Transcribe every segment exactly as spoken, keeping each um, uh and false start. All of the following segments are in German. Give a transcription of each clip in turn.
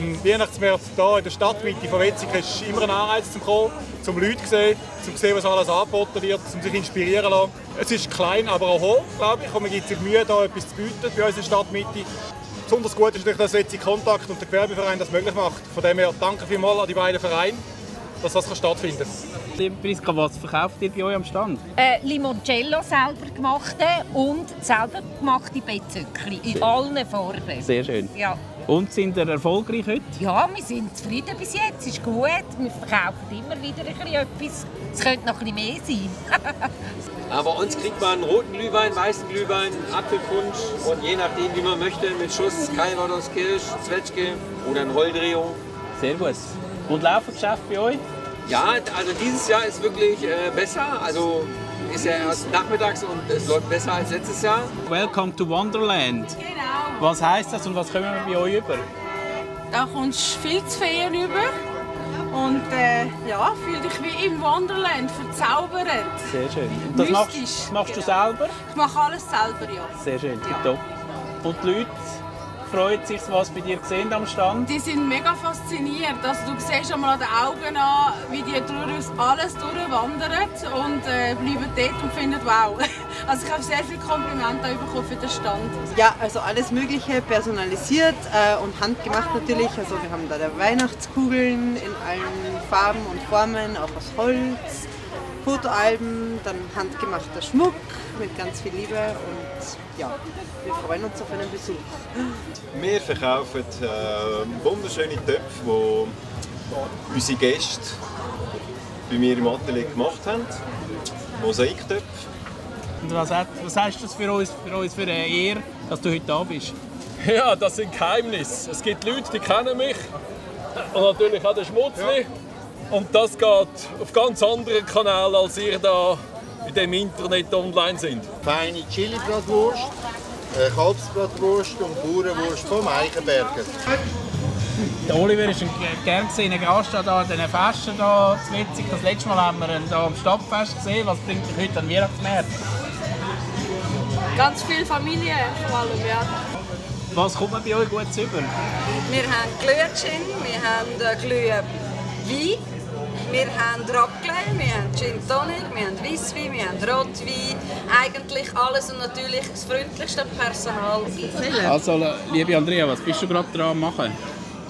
ein Weihnachtsmarkt hier in der Stadtmitte von Wetzig ist immer ein Anreiz zum Kommen, zum Leute zu sehen, zum sehen, was alles angeboten wird, zum sich inspirieren zu lassen. Es ist klein, aber auch hoch, glaube ich, und man gibt sich Mühe, da etwas zu bieten bei uns in der Stadtmitte. Besonders gut ist natürlich, dass Wetzig Kontakt und der Gewerbeverein das möglich macht. Von dem her danke vielmals an die beiden Vereine, dass das stattfindet. Priska, was verkauft ihr bei euch am Stand? Äh, Limoncello selber gemachte und selber gemachte Bettzöckchen in allen Farben. Sehr schön. Ja. Und sind ihr erfolgreich heute? Ja, wir sind zufrieden bis jetzt. Ist gut. Wir verkaufen immer wieder ein bisschen etwas. Es könnte noch ein bisschen mehr sein. Aber bei uns kriegt man roten Glühwein, weißen Glühwein, Apfelpunsch und je nachdem, wie man möchte, mit Schuss, Calvados, Kirsch, Zwetschge oder ein Holdreo. Sehr gut. Und laufen Geschäft bei euch? Ja, also dieses Jahr ist wirklich äh, besser. Also ist ja erst nachmittags und es läuft besser als letztes Jahr. Welcome to Wonderland. Genau. Was heisst das und was kommen wir bei euch über? Da kommst du viel zu viel rüber und äh, ja, fühl dich wie im Wonderland, verzaubert. Sehr schön. Und das machst, machst du genau. selber? Ich mache alles selber, ja. Sehr schön, ja. Top. Und die Leute? Freut sich, was bei dir gesehen am Stand? Die sind mega fasziniert, dass also du siehst einmal an den Augen an, wie die durch alles durchwandern und äh, bleiben dort und finden wow. Also ich habe sehr viele Komplimente bekommen für den Stand. Ja, also alles Mögliche personalisiert äh, und handgemacht natürlich. Also wir haben da Weihnachtskugeln in allen Farben und Formen, auch aus Holz, Fotoalben, dann handgemachter Schmuck mit ganz viel Liebe und ja, wir freuen uns auf einen Besuch. Wir verkaufen äh, wunderschöne Töpfe, die unsere Gäste bei mir im Atelier gemacht haben. Mosaik-Töpfe. Was, was heißt das für uns, für uns für eine Ehre, dass du heute da bist? Ja, das sind Geheimnisse. Es gibt Leute, die kennen mich und natürlich auch den Schmutzli. Ja. Und das geht auf ganz anderen Kanälen, als ihr da in dem Internet online sind. Feine Chili-Bratwurst, Kalbsbratwurst und Bauernwurst vom Eichenberger. Der Oliver ist ein gern gesehener Gast an diesen Festen hier in Wetzig. Das letzte Mal haben wir ihn hier am Stadtfest gesehen. Was bringt dich heute an Weihnachtsmarkt? Ganz viel Familie vor allem, ja. Was kommt man bei euch gut über? Wir haben Glätschen, wir haben Glühwein. Wir haben Raclette, wir haben Gin Tonic, wir haben Weisswein, wir haben Rotwein. Eigentlich alles und natürlich das freundlichste Personal. Also, liebe Andrea, was bist du gerade dran am machen?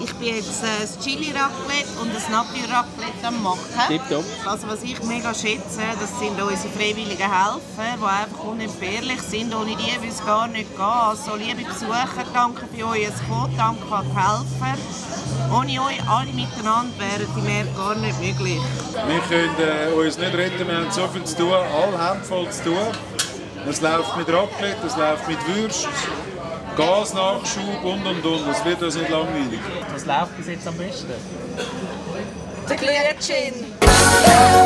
Ich bin jetzt äh, das Chili Raclette und das Nappi Raclette am machen. Tipptopp. Also, was ich mega schätze, das sind unsere freiwilligen Helfer, die einfach unentbehrlich sind. Ohne die würde es gar nicht gehen. Also, liebe Besucher, danke für euer Kommen, danke an die Helfer. Ohne euch alle miteinander wären die Märkte gar nicht möglich. Wir können äh, uns nicht retten, wir haben so viel zu tun, alle haben voll zu tun. Es läuft mit Raclette, es läuft mit Würst, Gasnachschub und und und. Es wird uns nicht langweilig. Was läuft bis jetzt am besten? Der Glätschen!